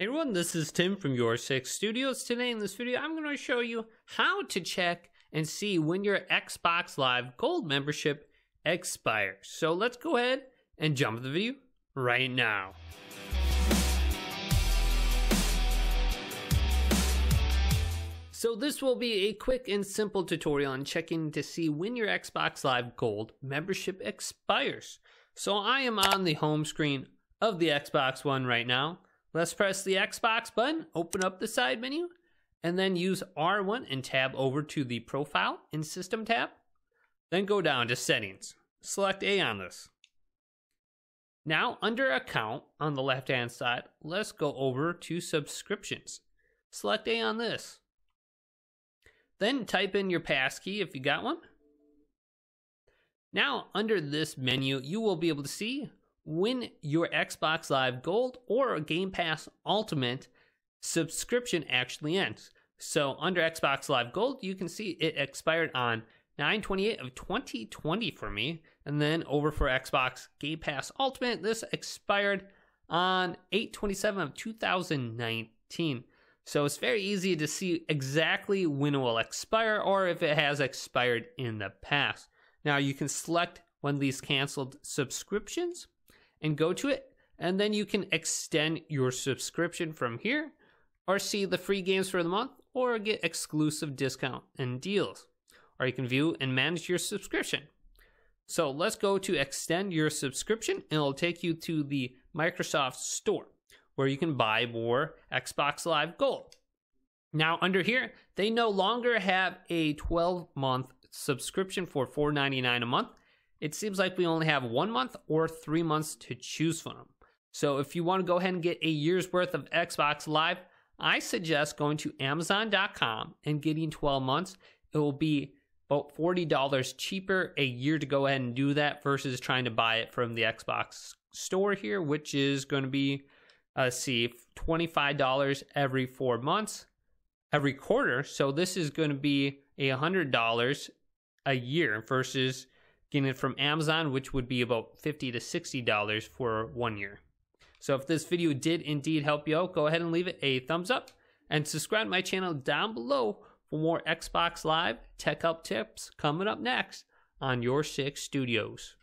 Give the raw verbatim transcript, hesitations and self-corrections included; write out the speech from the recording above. Hey everyone, this is Tim from Your Six Studios. Today in this video, I'm going to show you how to check and see when your Xbox Live Gold membership expires. So let's go ahead and jump to the video right now. So this will be a quick and simple tutorial on checking to see when your Xbox Live Gold membership expires. So I am on the home screen of the Xbox One right now. Let's press the Xbox button, open up the side menu, and then use R one and tab over to the Profile and System tab. Then go down to Settings. Select A on this. Now under Account on the left-hand side, let's go over to Subscriptions. Select A on this. Then type in your passkey if you got one. Now under this menu, you will be able to see when your Xbox Live Gold or Game Pass Ultimate subscription actually ends. So under Xbox Live Gold, you can see it expired on nine twenty-eight of twenty twenty for me. And then over for Xbox Game Pass Ultimate, this expired on eight twenty-seven of two thousand nineteen. So it's very easy to see exactly when it will expire or if it has expired in the past. Now you can select one of these canceled subscriptions and go to it, and then you can extend your subscription from here, or see the free games for the month, or get exclusive discount and deals, or you can view and manage your subscription. So let's go to extend your subscription, and it'll take you to the Microsoft Store, where you can buy more Xbox Live Gold. Now under here, they no longer have a twelve month subscription for four ninety-nine a month. It seems like we only have one month or three months to choose from. So if you want to go ahead and get a year's worth of Xbox Live, I suggest going to Amazon dot com and getting twelve months. It will be about forty dollars cheaper a year to go ahead and do that versus trying to buy it from the Xbox store here, which is going to be, uh, let's see, twenty-five dollars every four months, every quarter. So this is going to be one hundred dollars a year versus getting it from Amazon, which would be about fifty to sixty dollars for one year. So if this video did indeed help you out, go ahead and leave it a thumbs up and subscribe to my channel down below for more Xbox Live tech help tips coming up next on Your Six Studios.